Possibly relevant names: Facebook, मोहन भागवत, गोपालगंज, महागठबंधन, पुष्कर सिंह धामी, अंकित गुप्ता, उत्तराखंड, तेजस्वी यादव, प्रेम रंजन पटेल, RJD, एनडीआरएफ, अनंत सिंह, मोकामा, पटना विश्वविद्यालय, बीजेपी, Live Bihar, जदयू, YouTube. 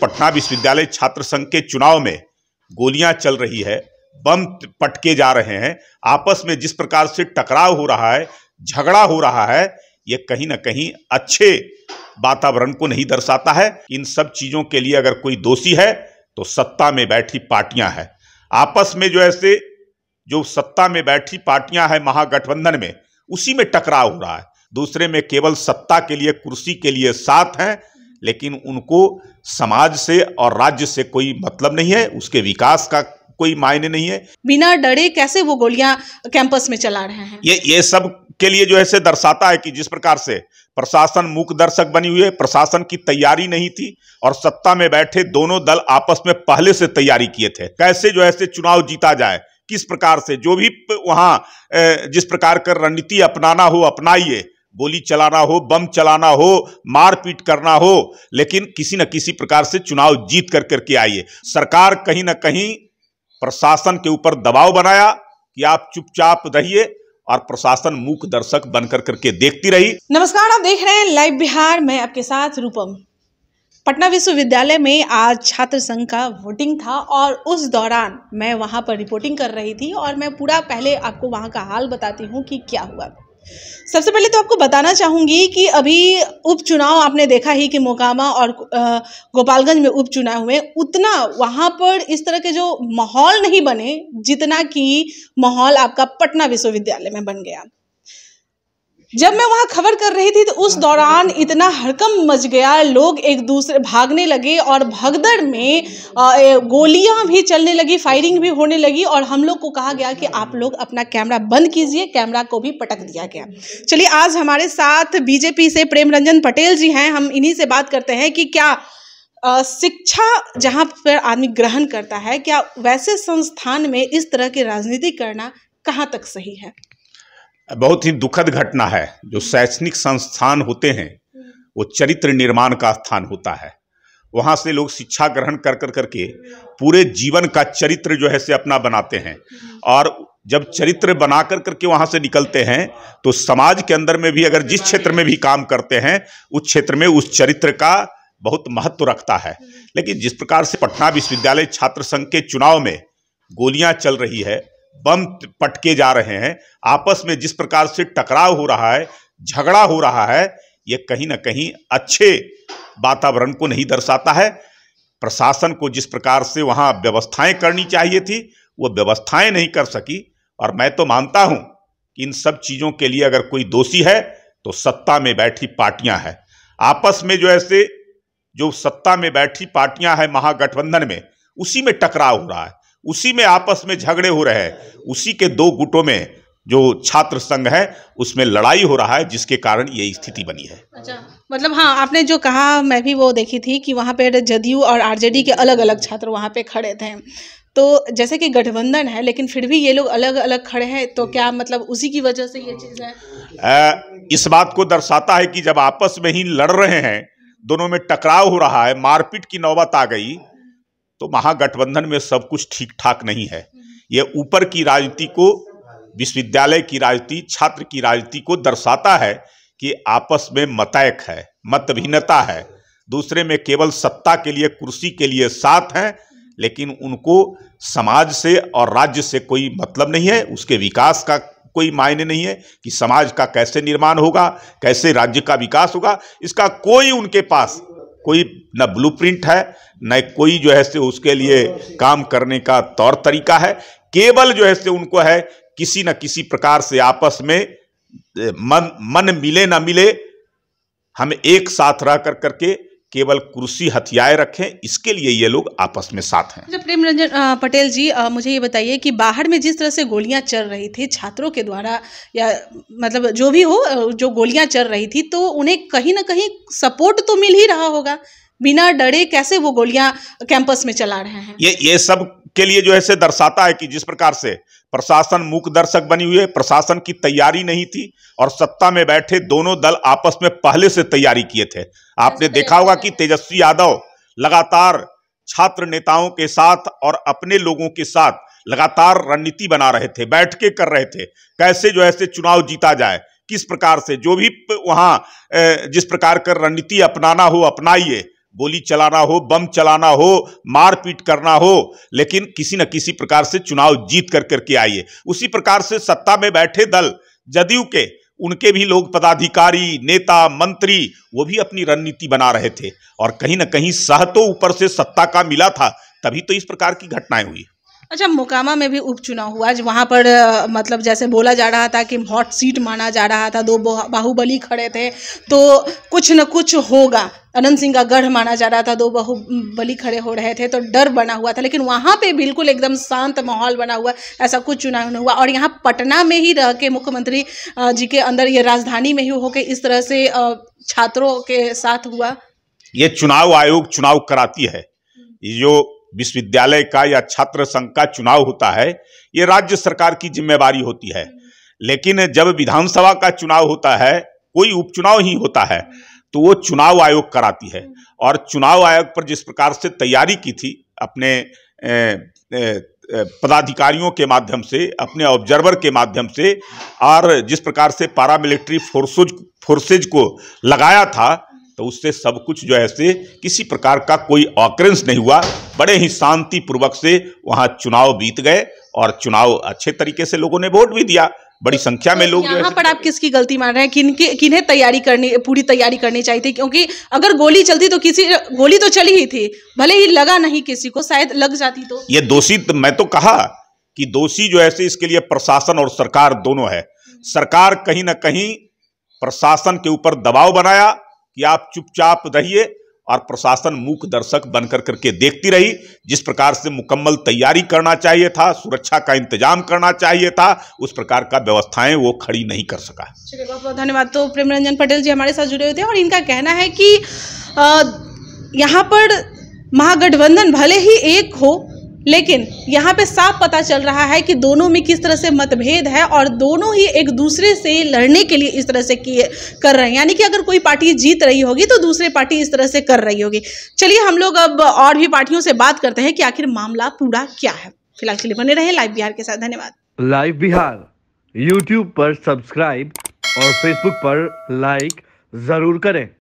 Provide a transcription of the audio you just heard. पटना विश्वविद्यालय छात्र संघ के चुनाव में गोलियां चल रही है, बम पटके जा रहे हैं, आपस में जिस प्रकार से टकराव हो रहा है, झगड़ा हो रहा है, ये कहीं ना कहीं अच्छे वातावरण को नहीं दर्शाता है। इन सब चीजों के लिए अगर कोई दोषी है तो सत्ता में बैठी पार्टियां हैं। आपस में जो ऐसे जो सत्ता में बैठी पार्टियां हैं महागठबंधन में, उसी में टकराव हो रहा है। दूसरे में केवल सत्ता के लिए, कुर्सी के लिए साथ हैं, लेकिन उनको समाज से और राज्य से कोई मतलब नहीं है, उसके विकास का कोई मायने नहीं है। बिना डरे कैसे वो गोलियां कैंपस में चला रहे हैं, ये सब के लिए जो ऐसे दर्शाता है कि जिस प्रकार से प्रशासन मूक दर्शक बनी हुई है, प्रशासन की तैयारी नहीं थी और सत्ता में बैठे दोनों दल आपस में पहले से तैयारी किए थे कैसे जो ऐसे चुनाव जीता जाए, किस प्रकार से जो भी वहां जिस प्रकार का रणनीति अपनाना हो अपनाइए, गोली चलाना हो, बम चलाना हो, मारपीट करना हो, लेकिन किसी न किसी प्रकार से चुनाव जीत कर करके आइए। सरकार कहीं ना कहीं प्रशासन के ऊपर दबाव बनाया कि आप चुपचाप रहिए और प्रशासन मूक दर्शक बनकर करके देखती रही। नमस्कार, आप देख रहे हैं लाइव बिहार में, आपके साथ रूपम। पटना विश्वविद्यालय में आज छात्र संघ का वोटिंग था और उस दौरान मैं वहां पर रिपोर्टिंग कर रही थी और मैं पूरा पहले आपको वहां का हाल बताती हूं कि क्या हुआ। सबसे पहले तो आपको बताना चाहूंगी कि अभी उपचुनाव आपने देखा ही कि मोकामा और गोपालगंज में उपचुनाव हुए, उतना वहां पर इस तरह के जो माहौल नहीं बने जितना कि माहौल आपका पटना विश्वविद्यालय में बन गया। जब मैं वहां खबर कर रही थी तो उस दौरान इतना हड़कंप मच गया, लोग एक दूसरे भागने लगे और भगदड़ में गोलियां भी चलने लगी, फायरिंग भी होने लगी और हम लोग को कहा गया कि आप लोग अपना कैमरा बंद कीजिए, कैमरा को भी पटक दिया गया। चलिए, आज हमारे साथ बीजेपी से प्रेम रंजन पटेल जी हैं, हम इन्हीं से बात करते हैं कि क्या शिक्षा जहां पर आदमी ग्रहण करता है, क्या वैसे संस्थान में इस तरह की राजनीति करना कहाँ तक सही है। बहुत ही दुखद घटना है। जो शैक्षणिक संस्थान होते हैं वो चरित्र निर्माण का स्थान होता है, वहाँ से लोग शिक्षा ग्रहण कर कर करके पूरे जीवन का चरित्र जो है से अपना बनाते हैं और जब चरित्र बना कर करके वहाँ से निकलते हैं तो समाज के अंदर में भी अगर जिस क्षेत्र में भी काम करते हैं उस क्षेत्र में उस चरित्र का बहुत महत्व रखता है। लेकिन जिस प्रकार से पटना विश्वविद्यालय छात्र संघ के चुनाव में गोलियाँ चल रही है, बम पटके जा रहे हैं, आपस में जिस प्रकार से टकराव हो रहा है, झगड़ा हो रहा है, ये कहीं ना कहीं अच्छे वातावरण को नहीं दर्शाता है। प्रशासन को जिस प्रकार से वहाँ व्यवस्थाएं करनी चाहिए थी वो व्यवस्थाएं नहीं कर सकी और मैं तो मानता हूँ कि इन सब चीज़ों के लिए अगर कोई दोषी है तो सत्ता में बैठी पार्टियाँ हैं। आपस में जो ऐसे जो सत्ता में बैठी पार्टियाँ हैं महागठबंधन में, उसी में टकराव हो रहा है, उसी में आपस में झगड़े हो रहे हैं, उसी के दो गुटों में जो छात्र संघ है उसमें लड़ाई हो रहा है, जिसके कारण ये स्थिति बनी है। अच्छा, मतलब हाँ, आपने जो कहा मैं भी वो देखी थी कि वहाँ पे जदयू और RJD के अलग अलग छात्र वहाँ पे खड़े थे, तो जैसे कि गठबंधन है लेकिन फिर भी ये लोग अलग अलग खड़े हैं, तो क्या मतलब उसी की वजह से ये चीज़ है। इस बात को दर्शाता है कि जब आपस में ही लड़ रहे हैं, दोनों में टकराव हो रहा है, मारपीट की नौबत आ गई, तो महागठबंधन में सब कुछ ठीक ठाक नहीं है। ये ऊपर की राजनीति को, विश्वविद्यालय की राजनीति, छात्र की राजनीति को दर्शाता है कि आपस में मतैक है, मतभिन्नता है, दूसरे में केवल सत्ता के लिए, कुर्सी के लिए साथ हैं, लेकिन उनको समाज से और राज्य से कोई मतलब नहीं है, उसके विकास का कोई मायने नहीं है कि समाज का कैसे निर्माण होगा, कैसे राज्य का विकास होगा, इसका कोई उनके पास कोई न ब्लूप्रिंट है, न कोई जो है से उसके लिए काम करने का तौर तरीका है। केवल जो है से उनको है किसी न किसी प्रकार से आपस में मन मिले ना मिले, हम एक साथ रह कर करके केवल कुर्सी हथियार रखें, इसके लिए ये लोग आपस में साथ हैं। प्रेम रंजन पटेल जी, मुझे ये बताइए कि बाहर में जिस तरह से गोलियां चल रही थी छात्रों के द्वारा, या मतलब जो भी हो, जो गोलियां चल रही थी, तो उन्हें कहीं ना कहीं सपोर्ट तो मिल ही रहा होगा। बिना डरे कैसे वो गोलियां कैंपस में चला रहे हैं, ये सब के लिए जो ऐसे दर्शाता है कि जिस प्रकार से प्रशासन मूक दर्शक बनी हुई है, प्रशासन की तैयारी नहीं थी और सत्ता में बैठे दोनों दल आपस में पहले से तैयारी किए थे। आपने देखा होगा कि तेजस्वी यादव लगातार छात्र नेताओं के साथ और अपने लोगों के साथ लगातार रणनीति बना रहे थे, बैठकें कर रहे थे, कैसे जो ऐसे चुनाव जीता जाए, किस प्रकार से जो भी वहाँ जिस प्रकार का रणनीति अपनाना हो अपनाइए, गोली चलाना हो, बम चलाना हो, मारपीट करना हो, लेकिन किसी न किसी प्रकार से चुनाव जीत कर करके आइए। उसी प्रकार से सत्ता में बैठे दल जदयू के, उनके भी लोग पदाधिकारी, नेता, मंत्री वो भी अपनी रणनीति बना रहे थे और कहीं ना कहीं सह तो ऊपर से सत्ता का मिला था, तभी तो इस प्रकार की घटनाएं हुई। अच्छा, मोकामा में भी उपचुनाव हुआ, आज वहाँ पर मतलब जैसे बोला जा रहा था कि हॉट सीट माना जा रहा था, दो बाहुबली खड़े थे तो कुछ न कुछ होगा, अनंत सिंह का गढ़ माना जा रहा था, दो बाहुबली खड़े हो रहे थे तो डर बना हुआ था, लेकिन वहाँ पे बिल्कुल एकदम शांत माहौल बना हुआ, ऐसा कुछ चुनाव नहीं हुआ। और यहाँ पटना में ही रह के मुख्यमंत्री जी के अंदर ये राजधानी में ही होके इस तरह से छात्रों के साथ हुआ। ये चुनाव आयोग चुनाव कराती है, ये जो विश्वविद्यालय का या छात्र संघ का चुनाव होता है ये राज्य सरकार की जिम्मेवारी होती है, लेकिन जब विधानसभा का चुनाव होता है, कोई उपचुनाव ही होता है, तो वो चुनाव आयोग कराती है। और चुनाव आयोग पर जिस प्रकार से तैयारी की थी अपने पदाधिकारियों के माध्यम से, अपने ऑब्जर्वर के माध्यम से, और जिस प्रकार से पैरामिलिट्री फोर्सेज को लगाया था, तो उससे सब कुछ जो है से किसी प्रकार का कोई ऑकरेंस नहीं हुआ, बड़े ही शांतिपूर्वक से वहाँ चुनाव बीत गए और चुनाव अच्छे तरीके से लोगों ने वोट भी दिया, बड़ी संख्या में लोग। यहाँ पर आप किसकी गलती मान रहे हैं, किन्हें पूरी तैयारी करनी चाहिए थी? क्योंकि अगर गोली चलती तो गोली तो चली ही थी, भले ही लगा नहीं किसी को, शायद लग जाती तो ये दोषी, मैं तो कहा कि दोषी जो है से इसके लिए प्रशासन और सरकार दोनों है। सरकार कहीं ना कहीं प्रशासन के ऊपर दबाव बनाया कि आप चुपचाप रहिए, और प्रशासन मूक दर्शक बनकर करके देखती रही। जिस प्रकार से मुकम्मल तैयारी करना चाहिए था, सुरक्षा का इंतजाम करना चाहिए था, उस प्रकार का व्यवस्थाएं वो खड़ी नहीं कर सका। चलिए, बहुत बहुत धन्यवाद। तो प्रेम रंजन पटेल जी हमारे साथ जुड़े हुए थे और इनका कहना है कि यहाँ पर महागठबंधन भले ही एक हो, लेकिन यहाँ पे साफ पता चल रहा है कि दोनों में किस तरह से मतभेद है और दोनों ही एक दूसरे से लड़ने के लिए इस तरह से कर रहे हैं। यानी कि अगर कोई पार्टी जीत रही होगी तो दूसरे पार्टी इस तरह से कर रही होगी। चलिए, हम लोग अब और भी पार्टियों से बात करते हैं कि आखिर मामला पूरा क्या है। फिलहाल के लिए बने रहे लाइव बिहार के साथ। धन्यवाद। लाइव बिहार यूट्यूब पर सब्सक्राइब और फेसबुक पर लाइक जरूर करें।